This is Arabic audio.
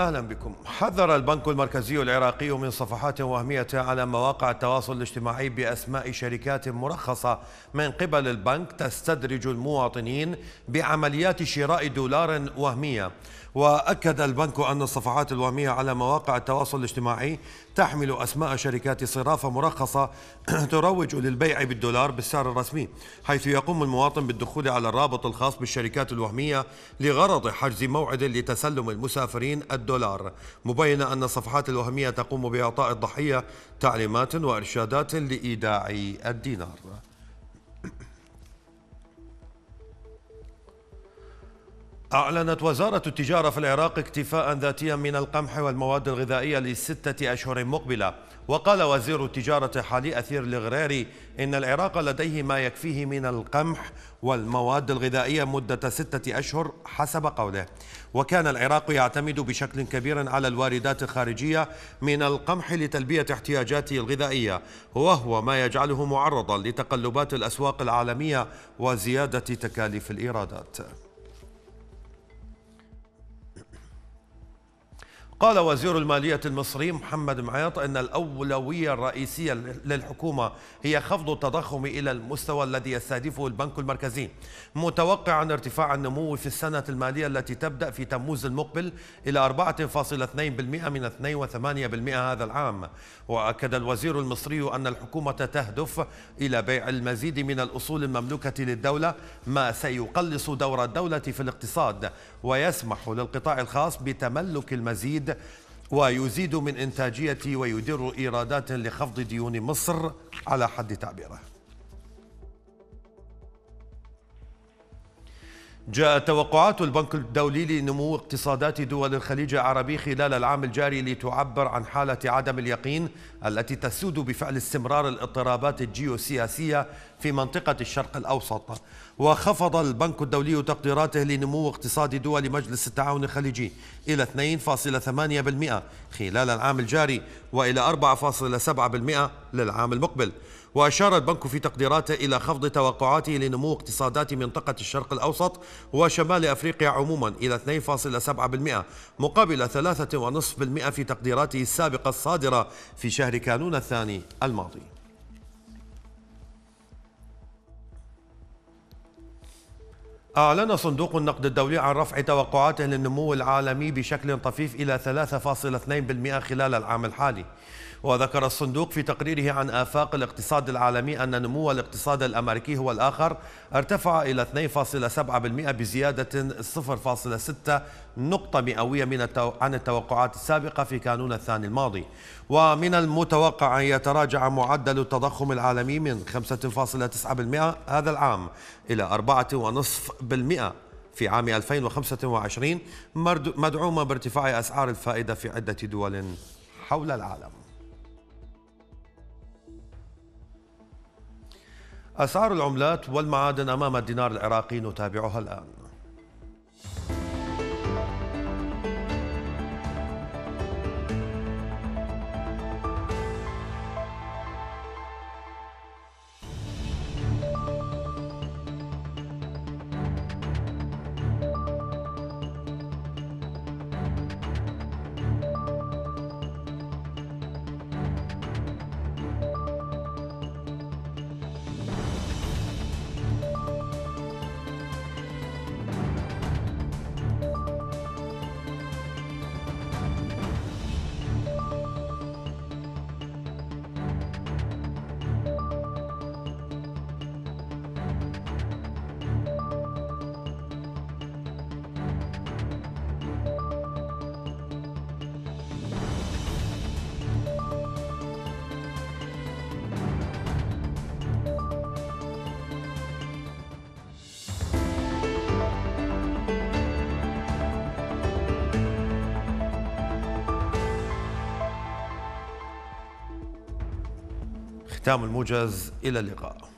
أهلا بكم. حذر البنك المركزي العراقي من صفحات وهمية على مواقع التواصل الاجتماعي بأسماء شركات مرخصة من قبل البنك تستدرج المواطنين بعمليات شراء دولار وهمية. وأكد البنك أن الصفحات الوهمية على مواقع التواصل الاجتماعي تحمل أسماء شركات صرافة مرخصة تروج للبيع بالدولار بالسعر الرسمي، حيث يقوم المواطن بالدخول على الرابط الخاص بالشركات الوهمية لغرض حجز موعد لتسلم المسافرين الدولار، مبينا أن الصفحات الوهمية تقوم بإعطاء الضحية تعليمات وإرشادات لإيداع الدينار. أعلنت وزارة التجارة في العراق اكتفاء ذاتيا من القمح والمواد الغذائية لستة أشهر مقبلة. وقال وزير التجارة حالي أثير لغريري إن العراق لديه ما يكفيه من القمح والمواد الغذائية مدة 6 أشهر حسب قوله. وكان العراق يعتمد بشكل كبير على الواردات الخارجية من القمح لتلبية احتياجاته الغذائية، وهو ما يجعله معرضا لتقلبات الأسواق العالمية وزيادة تكاليف الإيرادات. قال وزير المالية المصري محمد معيط أن الأولوية الرئيسية للحكومة هي خفض التضخم إلى المستوى الذي يستهدفه البنك المركزي، متوقعا ارتفاع النمو في السنة المالية التي تبدأ في تموز المقبل إلى 4.2% من 2.8% هذا العام. وأكد الوزير المصري أن الحكومة تهدف إلى بيع المزيد من الأصول المملوكة للدولة، ما سيقلص دور الدولة في الاقتصاد ويسمح للقطاع الخاص بتملك المزيد ويزيد من إنتاجيته ويدر إيرادات لخفض ديون مصر على حد تعبيره. جاءت توقعات البنك الدولي لنمو اقتصادات دول الخليج العربي خلال العام الجاري لتعبر عن حالة عدم اليقين التي تسود بفعل استمرار الاضطرابات الجيوسياسية في منطقة الشرق الأوسط. وخفض البنك الدولي تقديراته لنمو اقتصاد دول مجلس التعاون الخليجي إلى 2.8% خلال العام الجاري وإلى 4.7% للعام المقبل. وأشار البنك في تقديراته إلى خفض توقعاته لنمو اقتصادات منطقة الشرق الأوسط وشمال أفريقيا عموما إلى 2.7% مقابل 3.5% في تقديراته السابقة الصادرة في شهر كانون الثاني الماضي. أعلن صندوق النقد الدولي عن رفع توقعاته للنمو العالمي بشكل طفيف إلى 3.2% خلال العام الحالي. وذكر الصندوق في تقريره عن آفاق الاقتصاد العالمي أن نمو الاقتصاد الأمريكي هو الآخر، ارتفع إلى 2.7% بزيادة 0.6 نقطة مئوية عن التوقعات السابقة في كانون الثاني الماضي. ومن المتوقع أن يتراجع معدل التضخم العالمي من 5.9% هذا العام إلى 4.5% في عام 2025، مدعومة بارتفاع أسعار الفائدة في عدة دول حول العالم. أسعار العملات والمعادن أمام الدينار العراقي نتابعها الآن. ختام الموجز، إلى اللقاء.